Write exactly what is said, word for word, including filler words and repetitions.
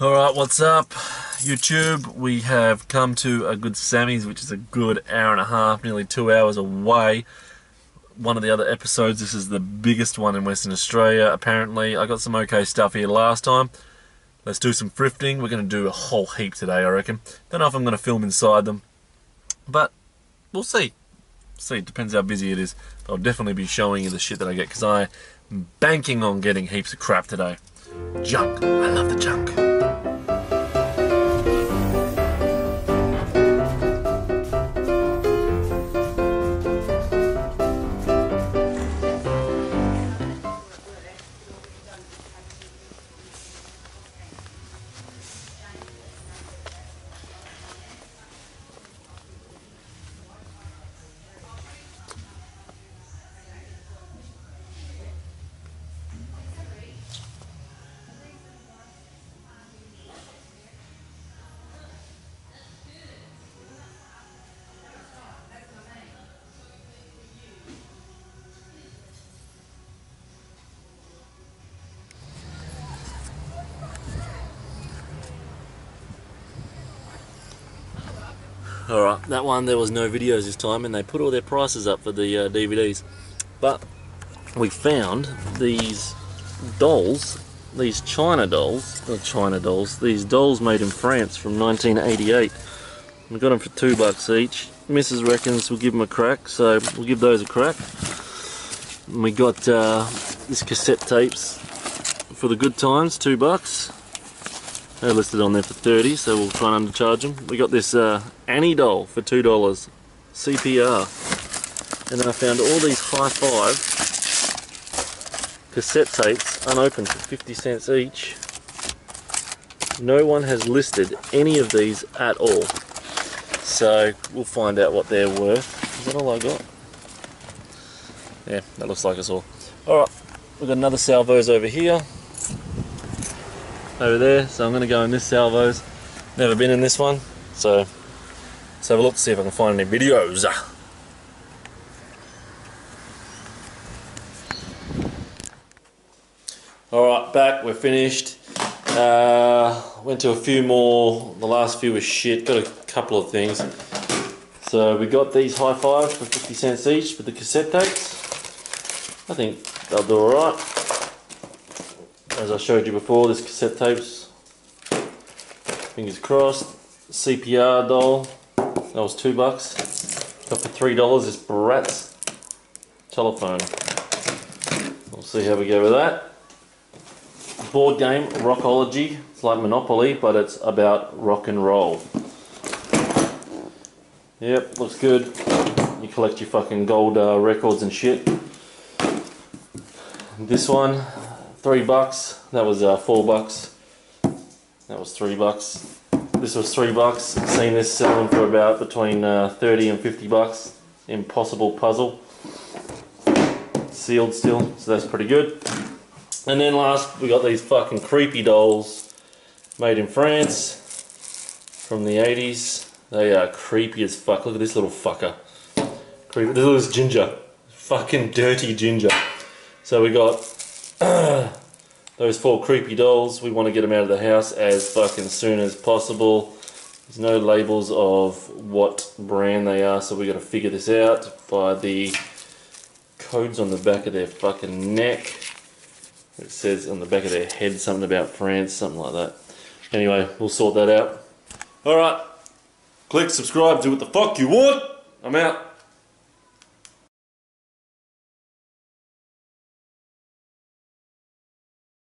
Alright, what's up YouTube? We have come to a good Sammy's, which is a good hour and a half, nearly two hours away. One of the other episodes, this is the biggest one in Western Australia, apparently. I got some okay stuff here last time. Let's do some thrifting. We're going to do a whole heap today, I reckon. Don't know if I'm going to film inside them, but we'll see. See, it depends how busy it is. But I'll definitely be showing you the shit that I get, because I'm banking on getting heaps of crap today. Junk. I love the junk. Alright, that one there was no videos this time, and they put all their prices up for the uh, D V Ds. But we found these dolls, these China dolls, not China dolls, these dolls made in France from nineteen eighty-eight. We got them for two bucks each. Missus reckons we'll give them a crack, so we'll give those a crack. And we got uh, these cassette tapes for the good times, two bucks. They're listed on there for thirty, so we'll try and undercharge them. We got this uh, Annie doll for two dollars, C P R. And then I found all these Hi five cassette tapes unopened for fifty cents each. No one has listed any of these at all. So we'll find out what they're worth. Is that all I got? Yeah, that looks like us all. Alright, we've got another Salvos over here. Over there, so I'm going to go in this Salvos. Never been in this one, so let's have a look to see if I can find any videos. Alright, back, we're finished. Uh, went to a few more, the last few were shit, got a couple of things. So we got these Hi five for fifty cents each with the cassette tapes. I think they'll do alright. As I showed you before, this cassette tapes, fingers crossed. C P R doll, that was two bucks. Got for three dollars this Bratz telephone. We'll see how we go with that. Board game, Rockology. It's like Monopoly, but it's about rock and roll. Yep, looks good. You collect your fucking gold uh, records and shit. This one. Three bucks. That was uh, four bucks. That was three bucks. This was three bucks. Seen this selling for about between uh, thirty and fifty bucks. Impossible puzzle. Sealed still, so that's pretty good. And then last, we got these fucking creepy dolls, made in France, from the eighties. They are creepy as fuck. Look at this little fucker. Creepy. This little ginger. Fucking dirty ginger. So we got. Those four creepy dolls, we want to get them out of the house as fucking soon as possible. There's no labels of what brand they are, so we got to figure this out by the codes on the back of their fucking neck. It says on the back of their head something about France, something like that. Anyway, we'll sort that out. Alright, click subscribe, do what the fuck you want. I'm out.